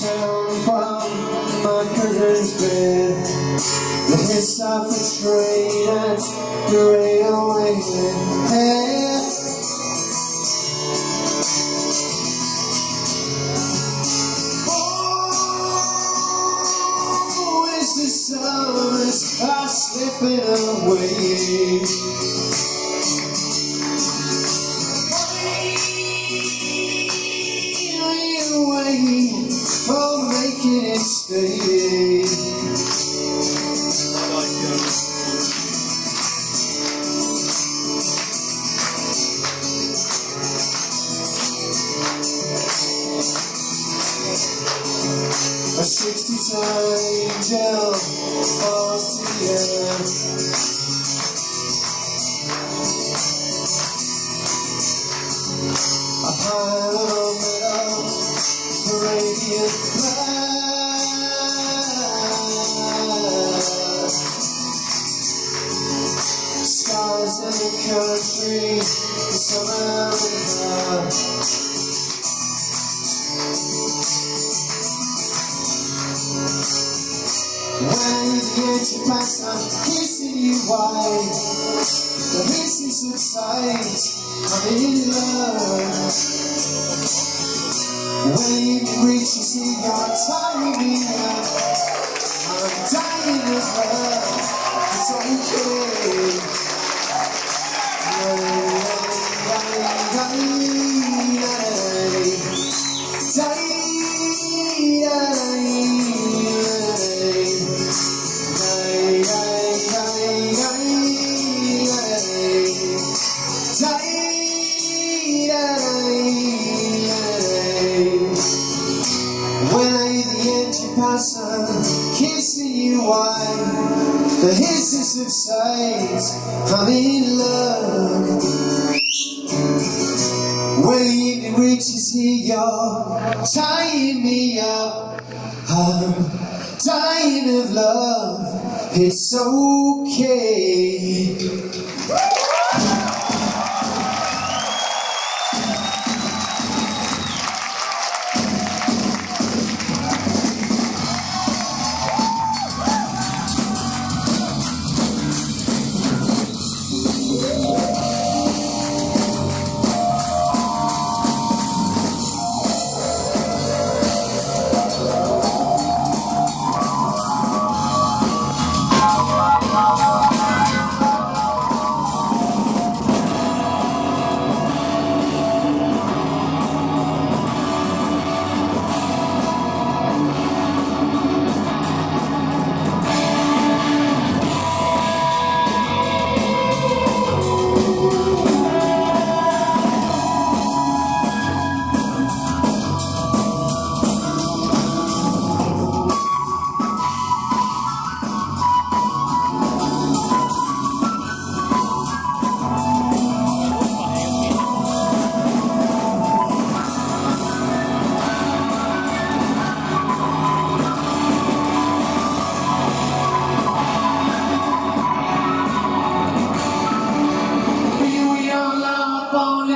sound from my prisoner's bed. The hiss of the train and the railway head. Oh, as the summers are slipping away. A 60-ton angel off the earth. A hollow metal, the radiant cloud. Stars in the country, the summer and heart. She passed on, kissing you wide. The hissing subsides, I'm in love. When you reach, you see you're tiring me out. I'm dying of love, it's okay. Kissing you wide, the hissing subsides, I'm in love. When the evening reaches here, you're tying me up. I'm dying of love, it's okay.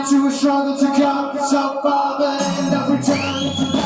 To a struggle to come so far, but end up returning to